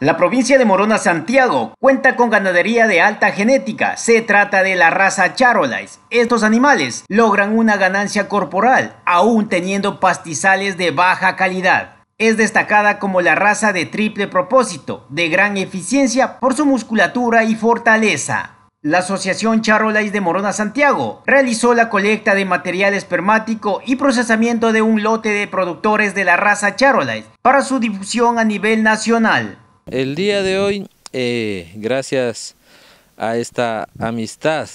La provincia de Morona Santiago cuenta con ganadería de alta genética. Se trata de la raza Charolais. Estos animales logran una ganancia corporal, aún teniendo pastizales de baja calidad. Es destacada como la raza de triple propósito, de gran eficiencia por su musculatura y fortaleza. La Asociación Charolais de Morona Santiago realizó la colecta de material espermático y procesamiento de un lote de productores de la raza Charolais para su difusión a nivel nacional. El día de hoy, gracias a esta amistad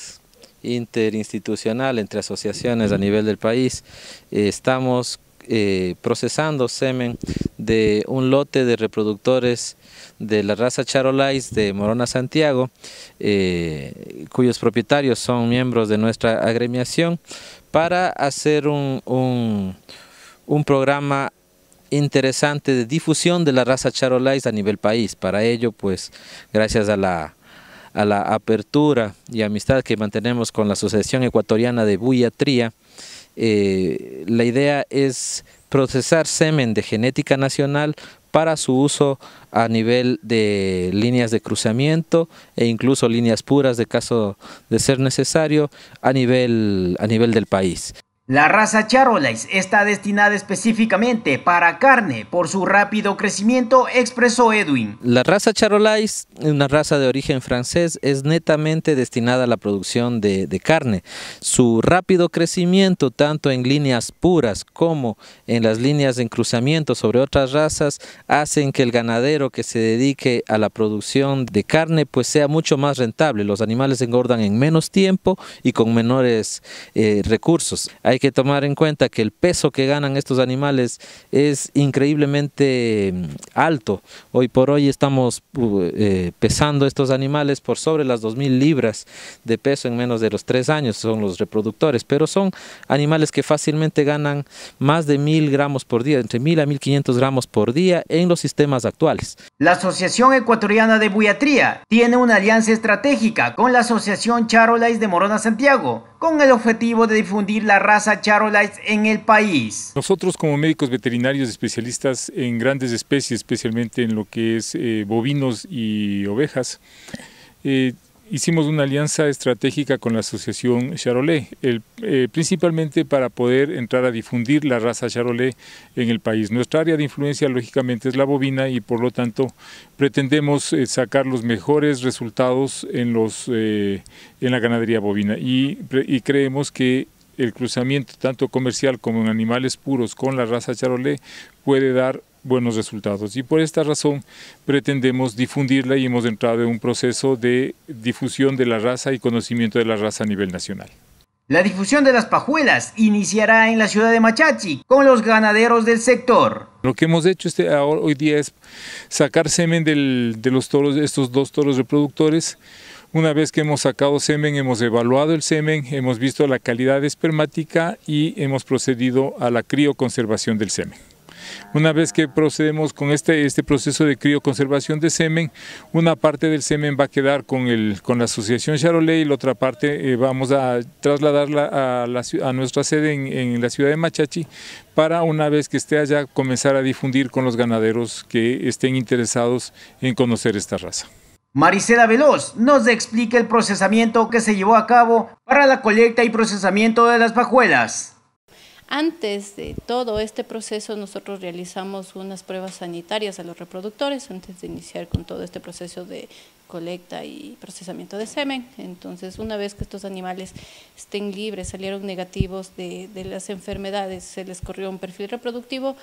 interinstitucional entre asociaciones a nivel del país, estamos procesando semen de un lote de reproductores de la raza Charolais de Morona Santiago, cuyos propietarios son miembros de nuestra agremiación, para hacer un programa interesante de difusión de la raza Charolais a nivel país. Para ello, pues, gracias a la apertura y amistad que mantenemos con la Asociación Ecuatoriana de Buiatría, la idea es procesar semen de genética nacional para su uso a nivel de líneas de cruzamiento e incluso líneas puras, de caso de ser necesario, a nivel del país. La raza Charolais está destinada específicamente para carne por su rápido crecimiento, expresó Edwin. La raza Charolais, una raza de origen francés, es netamente destinada a la producción de carne. Su rápido crecimiento, tanto en líneas puras como en las líneas de encruzamiento sobre otras razas, hacen que el ganadero que se dedique a la producción de carne pues sea mucho más rentable. Los animales engordan en menos tiempo y con menores recursos. Hay que tomar en cuenta que el peso que ganan estos animales es increíblemente alto. Hoy por hoy estamos pesando estos animales por sobre las 2.000 libras de peso en menos de los 3 años, son los reproductores, pero son animales que fácilmente ganan más de 1.000 gramos por día, entre 1.000 a 1.500 gramos por día en los sistemas actuales. La Asociación Ecuatoriana de Buiatría tiene una alianza estratégica con la Asociación Charolais de Morona Santiago, con el objetivo de difundir la raza Charolais en el país. Nosotros, como médicos veterinarios especialistas en grandes especies, especialmente en lo que es bovinos y ovejas, hicimos una alianza estratégica con la Asociación Charolais, principalmente para poder entrar a difundir la raza Charolais en el país. Nuestra área de influencia, lógicamente, es la bovina y, por lo tanto, pretendemos sacar los mejores resultados en la ganadería bovina y creemos que el cruzamiento, tanto comercial como en animales puros, con la raza Charolais puede dar buenos resultados, y por esta razón pretendemos difundirla y hemos entrado en un proceso de difusión de la raza y conocimiento de la raza a nivel nacional. La difusión de las pajuelas iniciará en la ciudad de Machachi con los ganaderos del sector. Lo que hemos hecho hoy día es sacar semen de los toros, estos 2 toros reproductores. Una vez que hemos sacado semen, hemos evaluado el semen, hemos visto la calidad espermática y hemos procedido a la crioconservación del semen. Una vez que procedemos con este proceso de crioconservación de semen, una parte del semen va a quedar con la Asociación Charolais y la otra parte vamos a trasladarla a nuestra sede en la ciudad de Machachi, para, una vez que esté allá, comenzar a difundir con los ganaderos que estén interesados en conocer esta raza. Marisela Veloz nos explica el procesamiento que se llevó a cabo para la colecta y procesamiento de las pajuelas. Antes de todo este proceso, nosotros realizamos unas pruebas sanitarias a los reproductores antes de iniciar con todo este proceso de colecta y procesamiento de semen. Entonces, una vez que estos animales estén libres, salieron negativos de las enfermedades, se les corrió un perfil reproductivo,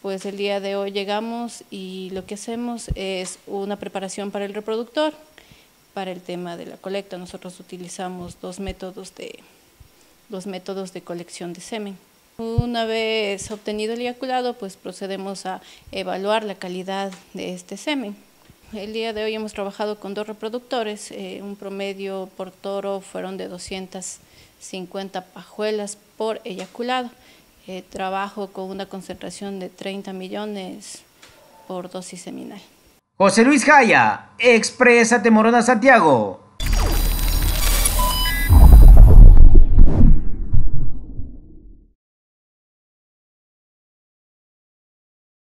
pues el día de hoy llegamos y lo que hacemos es una preparación para el reproductor. Para el tema de la colecta, nosotros utilizamos dos métodos de colección de semen. Una vez obtenido el eyaculado, pues procedemos a evaluar la calidad de este semen. El día de hoy hemos trabajado con 2 reproductores, un promedio por toro fueron de 250 pajuelas por eyaculado. Trabajo con una concentración de 30 millones por dosis seminal. José Luis Jaya, Exprésate Morona Santiago.